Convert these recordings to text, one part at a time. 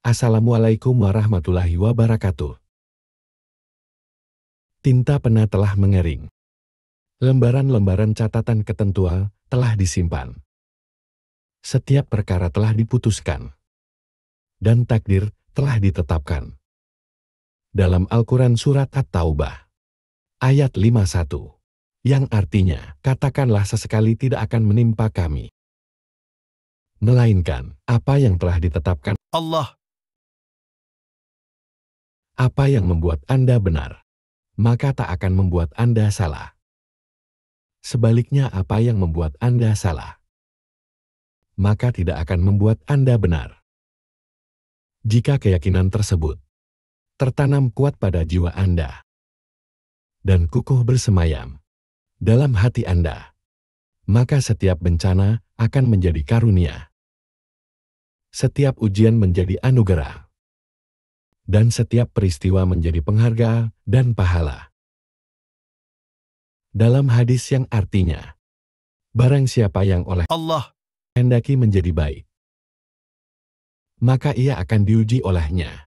Assalamualaikum warahmatullahi wabarakatuh. Tinta pena telah mengering. Lembaran-lembaran catatan ketentuan telah disimpan. Setiap perkara telah diputuskan. Dan takdir telah ditetapkan. Dalam Al-Quran Surat At-Taubah, ayat 51, yang artinya, katakanlah sesekali tidak akan menimpa kami, melainkan apa yang telah ditetapkan Allah. Apa yang membuat Anda benar, maka tak akan membuat Anda salah. Sebaliknya, apa yang membuat Anda salah, maka tidak akan membuat Anda benar. Jika keyakinan tersebut tertanam kuat pada jiwa Anda dan kukuh bersemayam dalam hati Anda, maka setiap bencana akan menjadi karunia, setiap ujian menjadi anugerah, dan setiap peristiwa menjadi penghargaan dan pahala. Dalam hadis yang artinya, barang siapa yang oleh Allah kehendaki menjadi baik, maka ia akan diuji olehnya.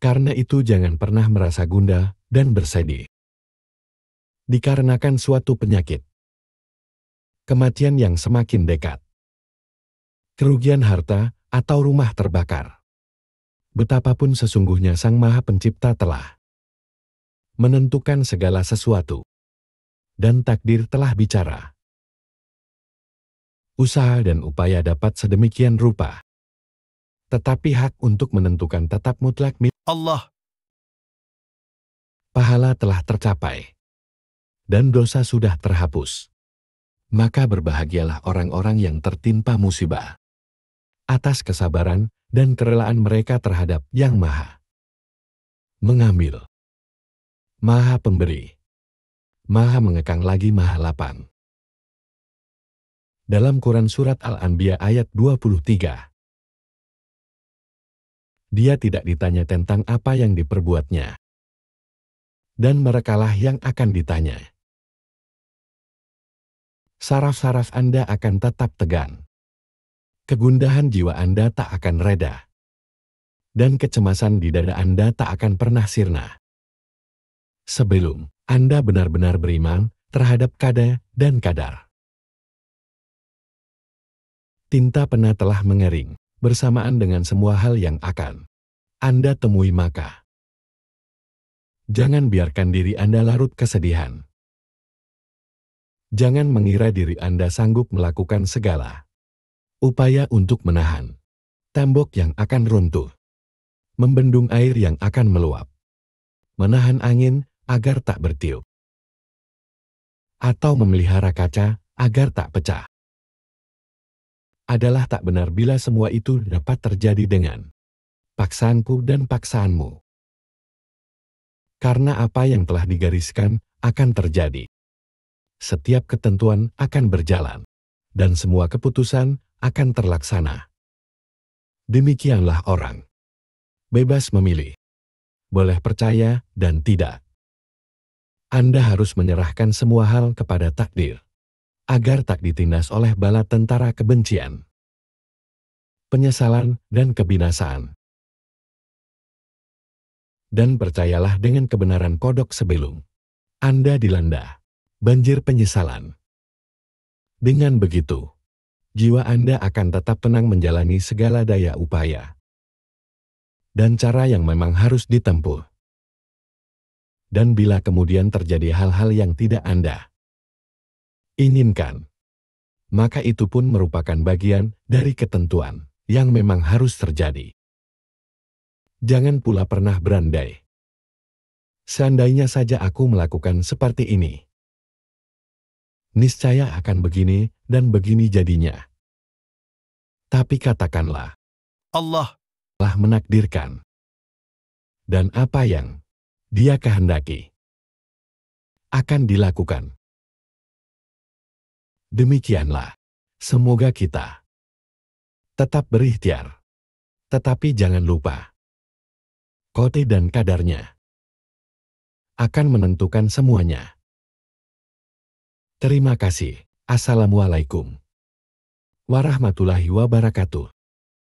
Karena itu jangan pernah merasa gundah dan bersedih dikarenakan suatu penyakit, kematian yang semakin dekat, kerugian harta atau rumah terbakar. Betapapun sesungguhnya Sang Maha Pencipta telah menentukan segala sesuatu, dan takdir telah bicara. Usaha dan upaya dapat sedemikian rupa, tetapi hak untuk menentukan tetap mutlak milik Allah. Pahala telah tercapai, dan dosa sudah terhapus. Maka berbahagialah orang-orang yang tertimpa musibah atas kesabaran dan kerelaan mereka terhadap Yang Maha Mengambil, Maha Pemberi, Maha Mengekang lagi Maha Lapang. Dalam Quran Surat Al-Anbiya ayat 23, Dia tidak ditanya tentang apa yang diperbuatnya, dan merekalah yang akan ditanya. Saraf-saraf Anda akan tetap tegang. Kegundahan jiwa Anda tak akan reda, dan kecemasan di dada Anda tak akan pernah sirna sebelum Anda benar-benar beriman terhadap Qada dan Qadar. Tinta pena telah mengering bersamaan dengan semua hal yang akan Anda temui, maka jangan biarkan diri Anda larut kesedihan. Jangan mengira diri Anda sanggup melakukan segala upaya untuk menahan tembok yang akan runtuh, membendung air yang akan meluap, menahan angin agar tak bertiup, atau memelihara kaca agar tak pecah. Adalah tak benar bila semua itu dapat terjadi dengan paksaanku dan paksaanmu. Karena apa yang telah digariskan akan terjadi. Setiap ketentuan akan berjalan, dan semua keputusan akan terlaksana. Demikianlah orang bebas memilih, boleh percaya dan tidak. Anda harus menyerahkan semua hal kepada takdir, agar tak ditindas oleh bala tentara kebencian, penyesalan, dan kebinasaan. Dan percayalah dengan kebenaran kodok sebelum Anda dilanda banjir penyesalan. Dengan begitu, jiwa Anda akan tetap tenang menjalani segala daya upaya dan cara yang memang harus ditempuh. Dan bila kemudian terjadi hal-hal yang tidak Anda inginkan, maka itu pun merupakan bagian dari ketentuan yang memang harus terjadi. Jangan pula pernah berandai, seandainya saja aku melakukan seperti ini, niscaya akan begini dan begini jadinya. Tapi katakanlah, Allah telah menakdirkan, dan apa yang Dia kehendaki akan dilakukan. Demikianlah, semoga kita tetap berikhtiar, tetapi jangan lupa, Qada dan Qadarnya akan menentukan semuanya. Terima kasih. Assalamualaikum warahmatullahi wabarakatuh.